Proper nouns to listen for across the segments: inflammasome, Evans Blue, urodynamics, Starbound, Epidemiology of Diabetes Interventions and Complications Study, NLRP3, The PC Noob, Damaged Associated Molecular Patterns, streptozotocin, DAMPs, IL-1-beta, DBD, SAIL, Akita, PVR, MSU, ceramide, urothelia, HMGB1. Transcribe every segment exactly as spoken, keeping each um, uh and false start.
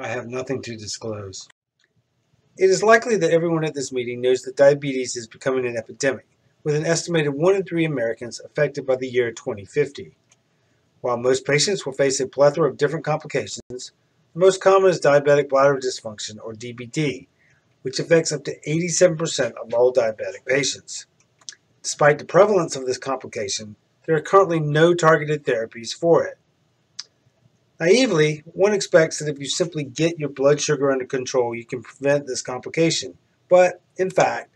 I have nothing to disclose. It is likely that everyone at this meeting knows that diabetes is becoming an epidemic, with an estimated one in three Americans affected by the year twenty fifty. While most patients will face a plethora of different complications, the most common is diabetic bladder dysfunction, or D B D, which affects up to eighty-seven percent of all diabetic patients. Despite the prevalence of this complication, there are currently no targeted therapies for it. Naively, one expects that if you simply get your blood sugar under control, you can prevent this complication. But, in fact,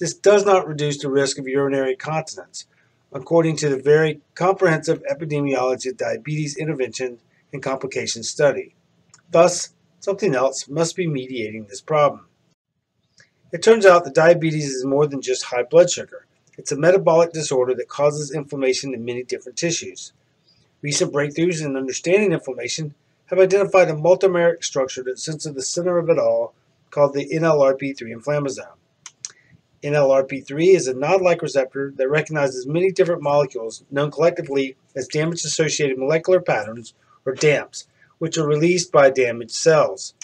this does not reduce the risk of urinary incontinence, according to the very comprehensive epidemiology of diabetes intervention and complication study. Thus, something else must be mediating this problem. It turns out that diabetes is more than just high blood sugar. It's a metabolic disorder that causes inflammation in many different tissues. Recent breakthroughs in understanding inflammation have identified a multimeric structure that sits at the center of it all, called the N L R P three inflammasome. N L R P three is a nod-like receptor that recognizes many different molecules known collectively as damage-associated molecular patterns, or damps, which are released by damaged cells.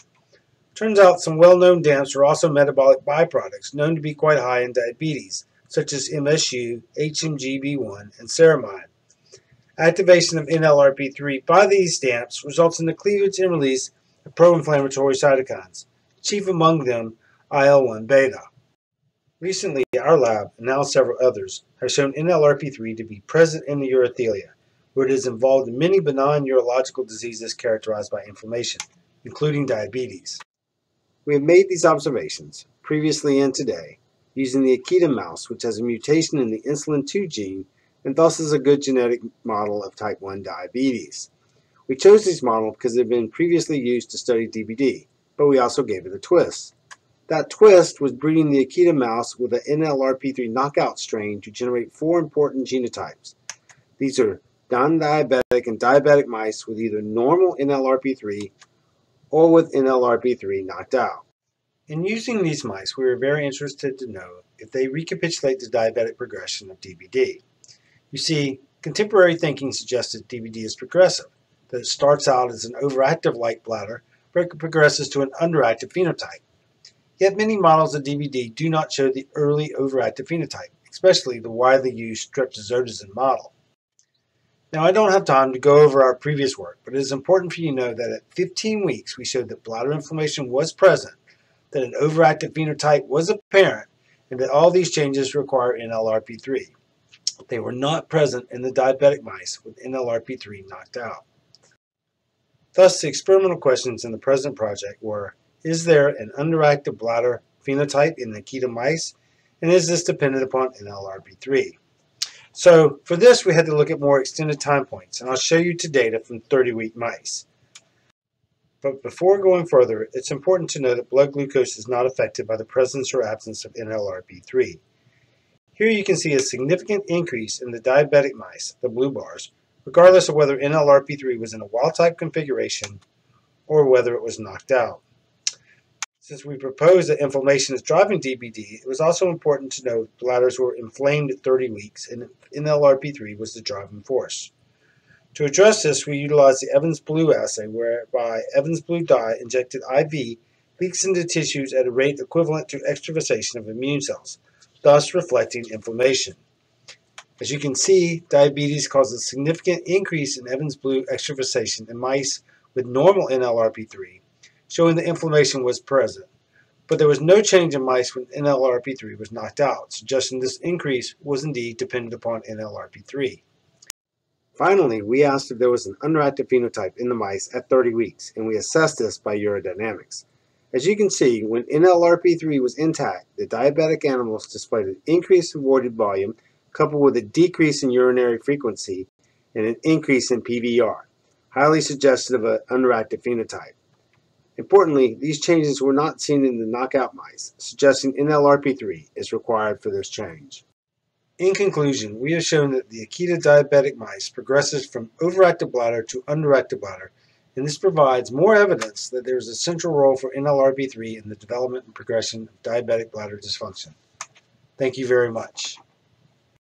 Turns out some well-known damps are also metabolic byproducts known to be quite high in diabetes, such as M S U, H M G B one, and ceramide. Activation of N L R P three by these damps results in the cleavage and release of pro-inflammatory cytokines, chief among them I L one beta. Recently, our lab, and now several others, have shown N L R P three to be present in the urothelia, where it is involved in many benign urological diseases characterized by inflammation, including diabetes. We have made these observations, previously and today, using the Akita mouse, which has a mutation in the insulin two gene, and thus is a good genetic model of type one diabetes. We chose this model because it had been previously used to study D B D, but we also gave it a twist. That twist was breeding the Akita mouse with an N L R P three knockout strain to generate four important genotypes. These are non-diabetic and diabetic mice with either normal N L R P three or with N L R P three knocked out. In using these mice, we were very interested to know if they recapitulate the diabetic progression of D B D. You see, contemporary thinking suggests that D B D is progressive, that it starts out as an overactive-like bladder, but it progresses to an underactive phenotype. Yet many models of D B D do not show the early overactive phenotype, especially the widely used streptozotocin model. Now, I don't have time to go over our previous work, but it is important for you to know that at fifteen weeks we showed that bladder inflammation was present, that an overactive phenotype was apparent, and that all these changes require N L R P three. They were not present in the diabetic mice with N L R P three knocked out. Thus, the experimental questions in the present project were: is there an underactive bladder phenotype in the Akita mice, and is this dependent upon N L R P three? So for this, we had to look at more extended time points, and I'll show you the data from thirty-week mice. But before going further, it's important to know that blood glucose is not affected by the presence or absence of N L R P three. Here you can see a significant increase in the diabetic mice, the blue bars, regardless of whether N L R P three was in a wild-type configuration or whether it was knocked out. Since we proposed that inflammation is driving D B D, it was also important to know that bladders were inflamed at thirty weeks and N L R P three was the driving force. To address this, we utilized the Evans Blue assay, whereby Evans Blue dye injected I V leaks into tissues at a rate equivalent to extravasation of immune cells, thus reflecting inflammation. As you can see, diabetes causes a significant increase in Evans Blue extravasation in mice with normal N L R P three, showing that inflammation was present, but there was no change in mice when N L R P three was knocked out, suggesting this increase was indeed dependent upon N L R P three. Finally, we asked if there was an underactive phenotype in the mice at thirty weeks, and we assessed this by urodynamics. As you can see, when N L R P three was intact, the diabetic animals displayed an increase in voided volume coupled with a decrease in urinary frequency and an increase in P V R, highly suggestive of an underactive phenotype. Importantly, these changes were not seen in the knockout mice, suggesting N L R P three is required for this change. In conclusion, we have shown that the Akita diabetic mice progresses from overactive bladder to underactive bladder, and this provides more evidence that there is a central role for N L R P three in the development and progression of diabetic bladder dysfunction. Thank you very much.